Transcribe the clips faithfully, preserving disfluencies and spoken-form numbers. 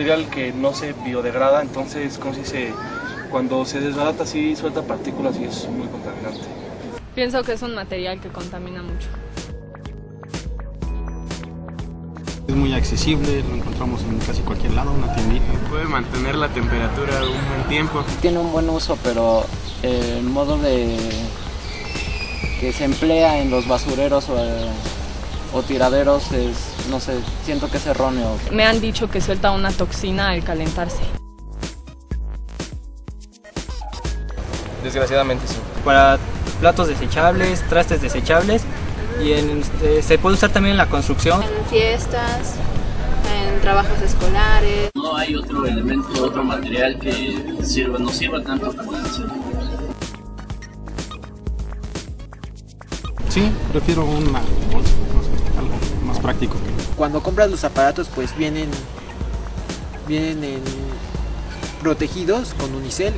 material que no se biodegrada, entonces como si se, cuando se desbarata sí suelta partículas y es muy contaminante. Pienso que es un material que contamina mucho. Es muy accesible, lo encontramos en casi cualquier lado, una tiendita. Puede mantener la temperatura un buen tiempo. Tiene un buen uso, pero el modo de que se emplea en los basureros o, o tiraderos es, no sé, siento que es erróneo. Me han dicho que suelta una toxina al calentarse. Desgraciadamente sí. Para platos desechables, trastes desechables, y en, eh, se puede usar también en la construcción. En fiestas, en trabajos escolares. No hay otro elemento, otro material que sirva, no sirva tanto como el unicel. Sí, prefiero una bolsa, algo más práctico. Cuando compras los aparatos pues vienen, vienen en, protegidos con unicel.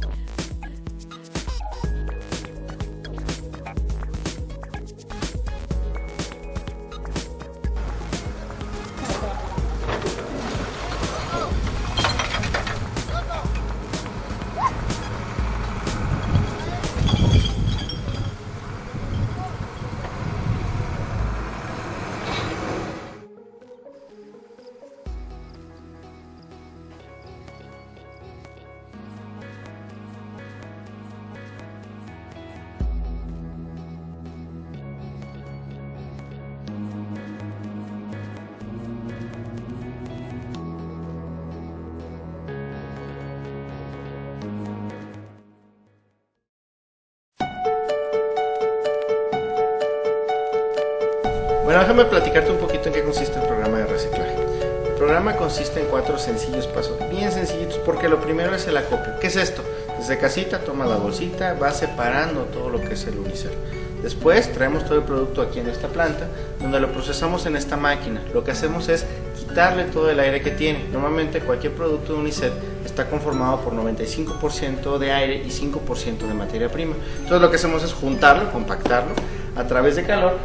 Bueno, déjame platicarte un poquito en qué consiste el programa de reciclaje. El programa consiste en cuatro sencillos pasos, bien sencillitos, porque lo primero es el acopio. ¿Qué es esto? Desde casita toma la bolsita, va separando todo lo que es el unicel. Después traemos todo el producto aquí en esta planta, donde lo procesamos en esta máquina. Lo que hacemos es quitarle todo el aire que tiene. Normalmente cualquier producto de unicel está conformado por noventa y cinco por ciento de aire y cinco por ciento de materia prima. Entonces lo que hacemos es juntarlo, compactarlo a través de calor.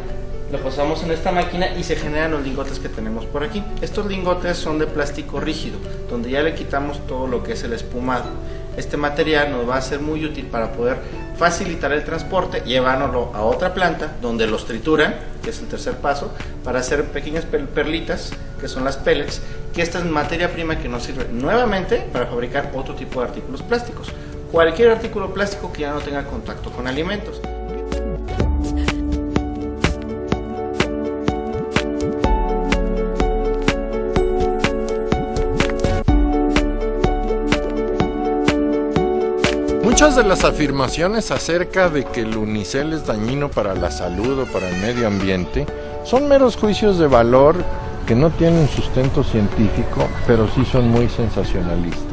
Lo pasamos en esta máquina y se generan los lingotes que tenemos por aquí. Estos lingotes son de plástico rígido, donde ya le quitamos todo lo que es el espumado. Este material nos va a ser muy útil para poder facilitar el transporte, llevándolo a otra planta donde los trituran, que es el tercer paso, para hacer pequeñas perlitas, que son las pellets, que esta es materia prima que nos sirve nuevamente para fabricar otro tipo de artículos plásticos. Cualquier artículo plástico que ya no tenga contacto con alimentos. Muchas de las afirmaciones acerca de que el unicel es dañino para la salud o para el medio ambiente son meros juicios de valor que no tienen sustento científico, pero sí son muy sensacionalistas.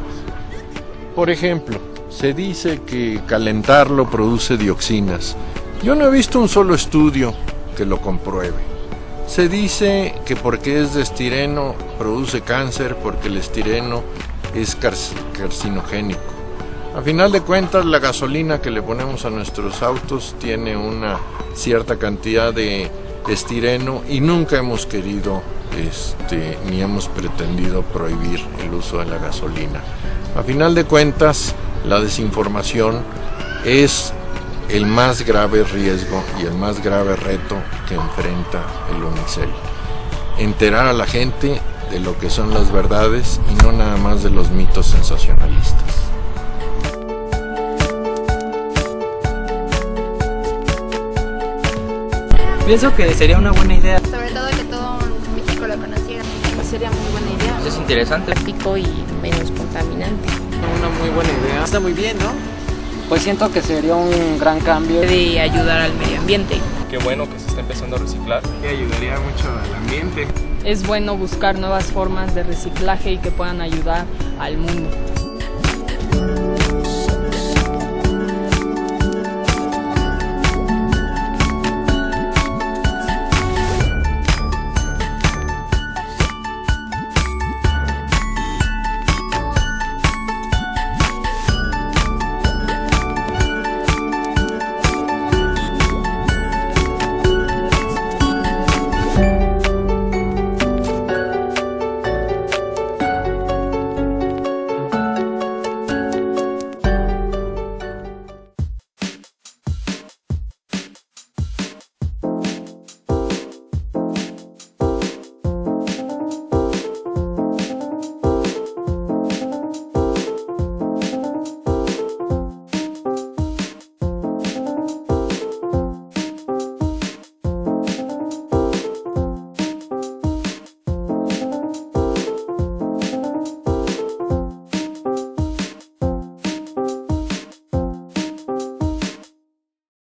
Por ejemplo, se dice que calentarlo produce dioxinas. Yo no he visto un solo estudio que lo compruebe. Se dice que porque es de estireno produce cáncer, porque el estireno es carcinogénico. A final de cuentas, la gasolina que le ponemos a nuestros autos tiene una cierta cantidad de estireno y nunca hemos querido este, ni hemos pretendido prohibir el uso de la gasolina. A final de cuentas, la desinformación es el más grave riesgo y el más grave reto que enfrenta el unicel. Enterar a la gente de lo que son las verdades y no nada más de los mitos sensacionalistas. Pienso que sería una buena idea. Sobre todo que todo México lo conociera. Sería muy buena idea. Es interesante. Práctico y menos contaminante. Una muy buena idea. Está muy bien, ¿no? Pues siento que sería un gran cambio. De ayudar al medio ambiente. Qué bueno que se está empezando a reciclar. Que ayudaría mucho al ambiente. Es bueno buscar nuevas formas de reciclaje y que puedan ayudar al mundo.